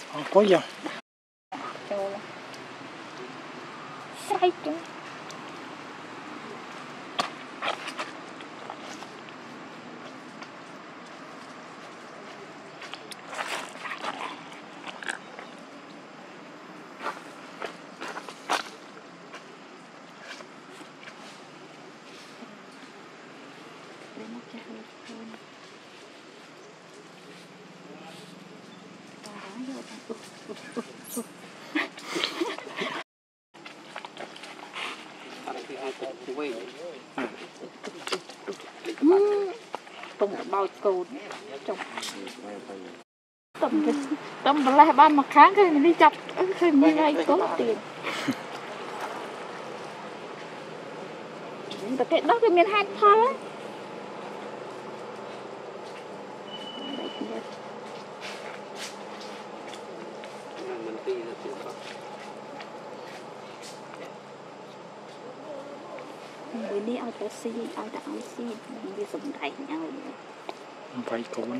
Спокойно. Срайте. Tâm bà la ban mặt kháng cái này đi chọc cái này ngay tốn tiền. Tại cái đó cái miền hai thon á. Bữa nay ăn bánh xì, ăn đã ăn xì, đi sùng đẩy nhau. Vậy cố nữa.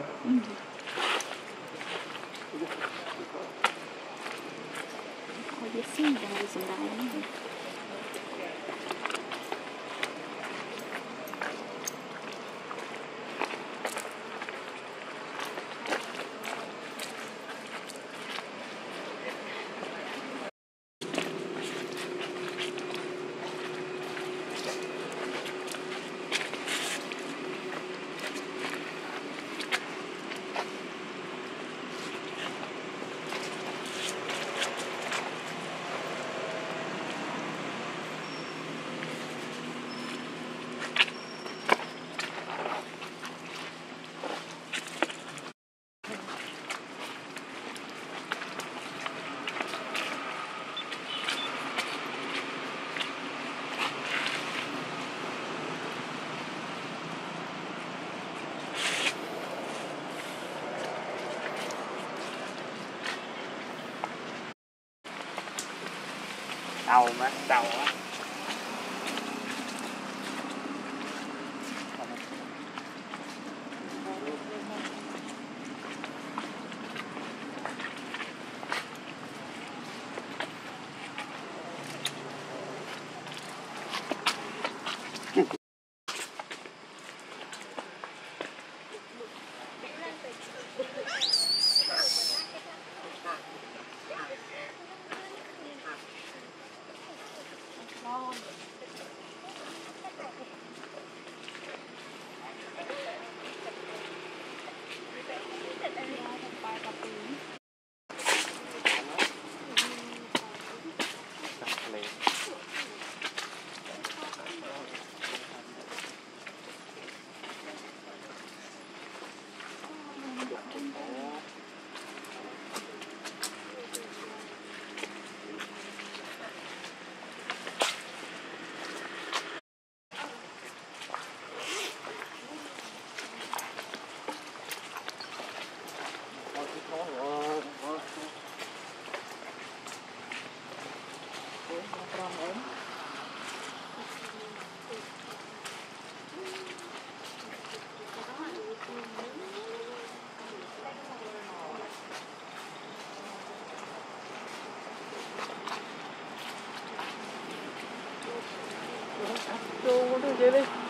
Hãy subscribe cho kênh Ghiền Mì Gõ Alma Sauer. Hãy subscribe cho kênh Ghiền Mì Gõ để không bỏ lỡ những video hấp dẫn.